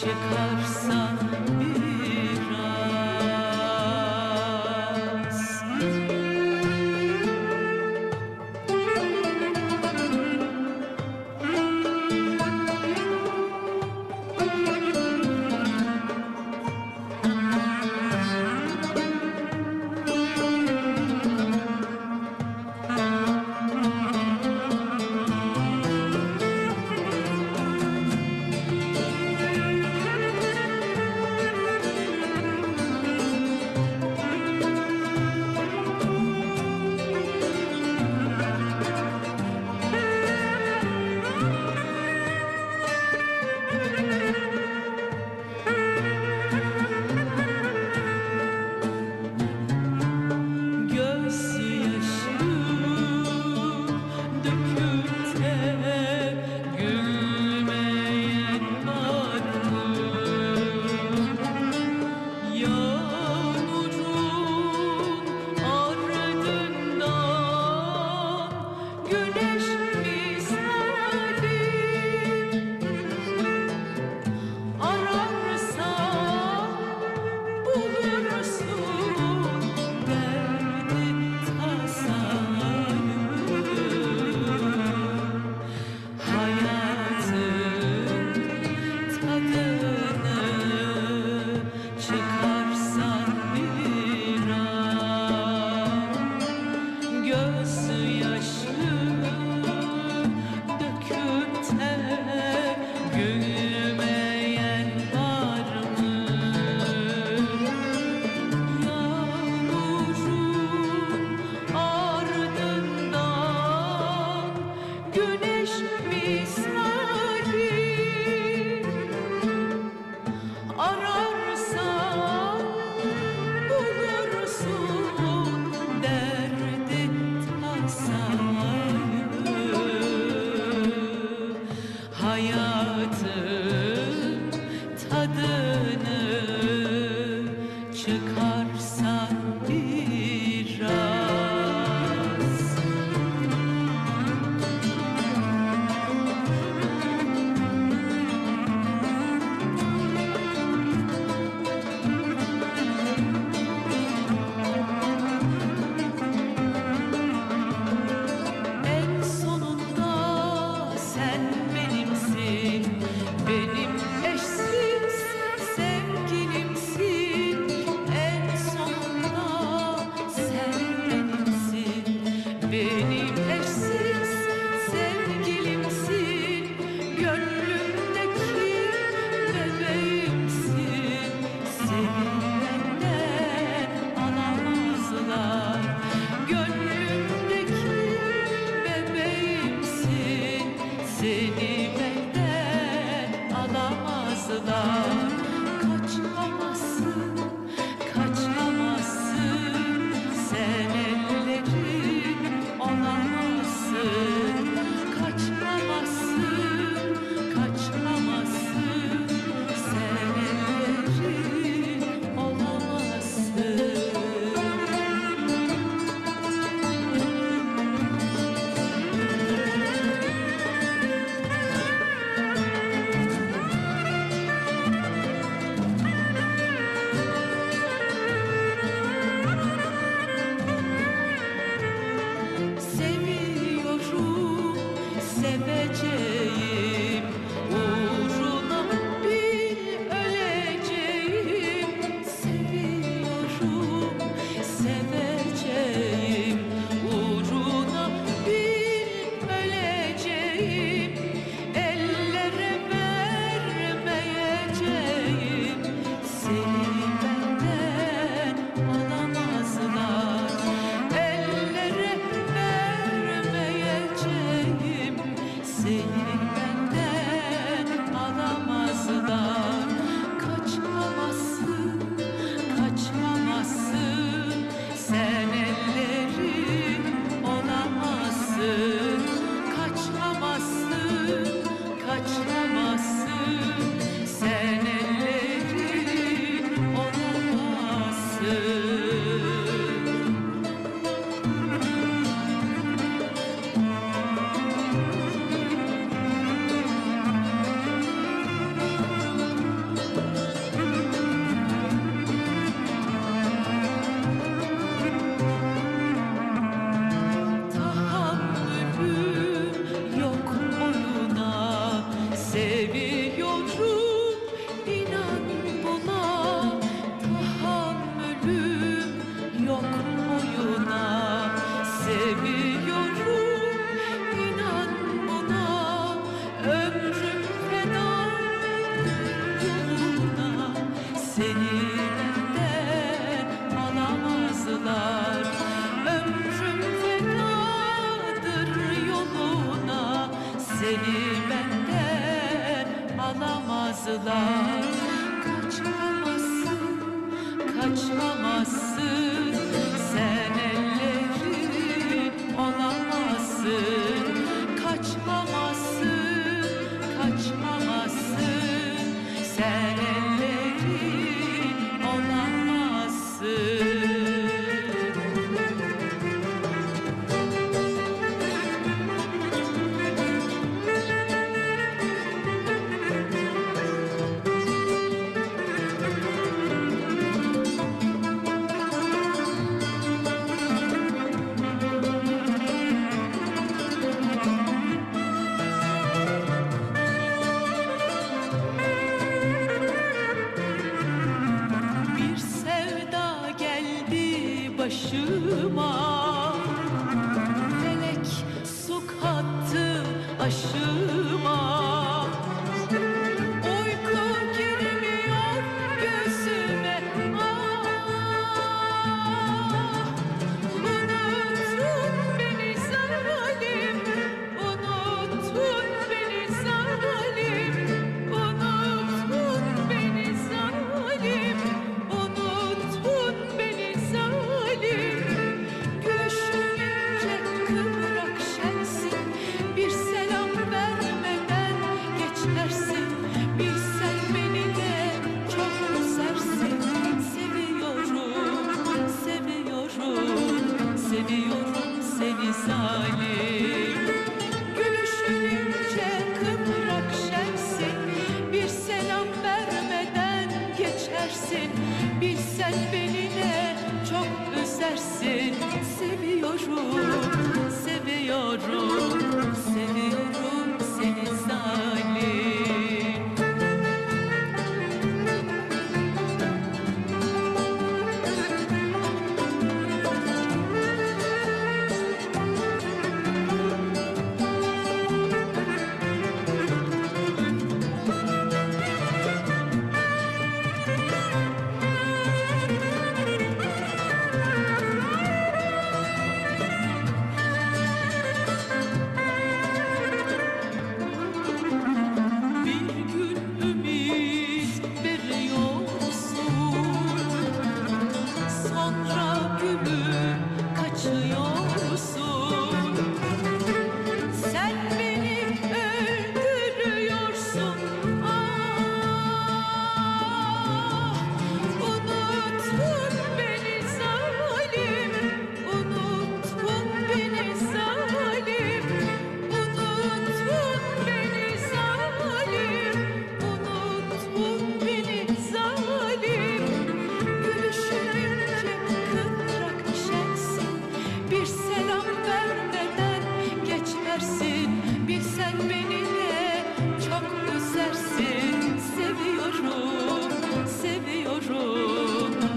çıkarsan biraz. Hayatın tadını çıkarsan biraz. En sonunda sen benimsin. Benim eşsiz sevgilimsin. En sonunda sen benimsin. Benim eşsiz sevgilimsin. Gönlümdeki bebeğimsin. Seni benden alamazlar. Gönlümdeki bebeğimsin. Seni benden kaçamazsın, kaçamazsın. Sen ellerin olamazsın. Kaçamazsın, kaçamazsın. Sen ellerin olamazsın. Yalnızlar kaçamazsın, kaçamazsın. Sen ellerin olamazsın. Kaçamazsın, kaçamazsın. Sen ellerin olamazsın. Başıma melek su kattı aşıma. Uyku girmiyor gözüme, ah. Unuttun beni zalim, unuttun beni zalim, unuttun beni zalim, unuttun beni zalim. Seviyorum seni zalim. Gülüşününce kıprak şemsin, bir selam vermeden geçersin. Bilsen beni de çok üzersin. Seviyorum, seviyorum, seviyorum seni zalim.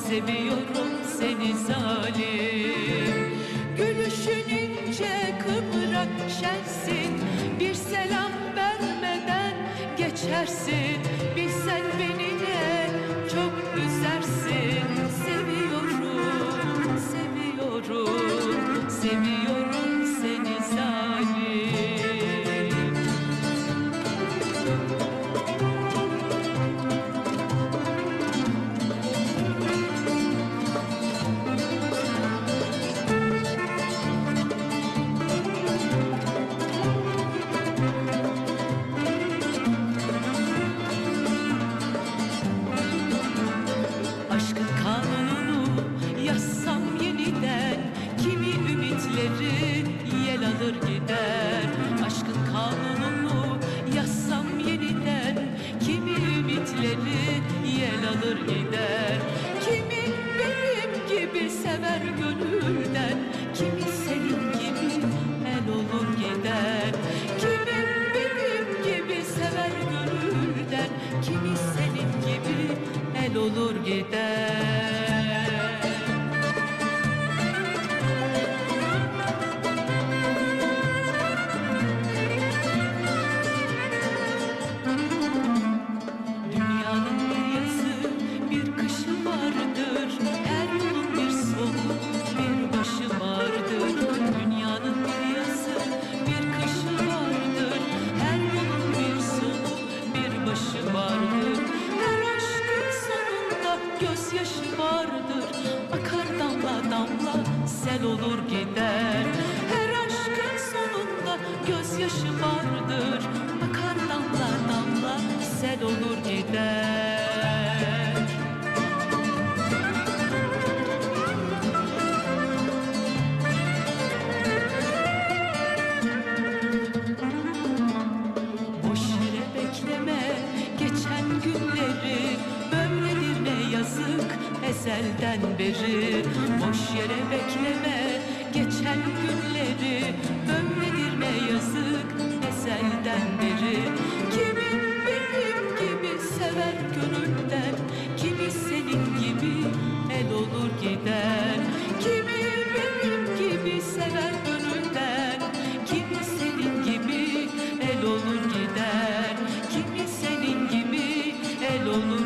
Seviyorum seni zalim. Gülüşününce kıvrak şensin, bir selam vermeden geçersin. Bilsen beni de çok üzersin. Seviyorum, seviyorum, seviyorum seni zalim. Yel alır gider. Aşkın kanununu yazsam yeniden, kimi ümitleri yel alır gider. Kimi benim gibi sever gönülden, kimi senin gibi el olur gider. Kimi benim gibi sever gönülden, kimi senin gibi el olur gider. Dünyanın bir yazı, bir kışı var. damla sel olur gider. Her aşkın sonunda gözyaşı vardır. Bakar damla damla sel olur gider. Boş yere bekleme geçen günleri, ömredirne yazık ezelden beri. Boş yere bekleme geçen günleri, ömredirne yazık ezelden beri. Kimin benim gibi sever gönülden, kimi senin gibi el olur gider. Kimi benim gibi sever gönülden, kimi senin gibi el olur gider. Kimi senin gibi el olur.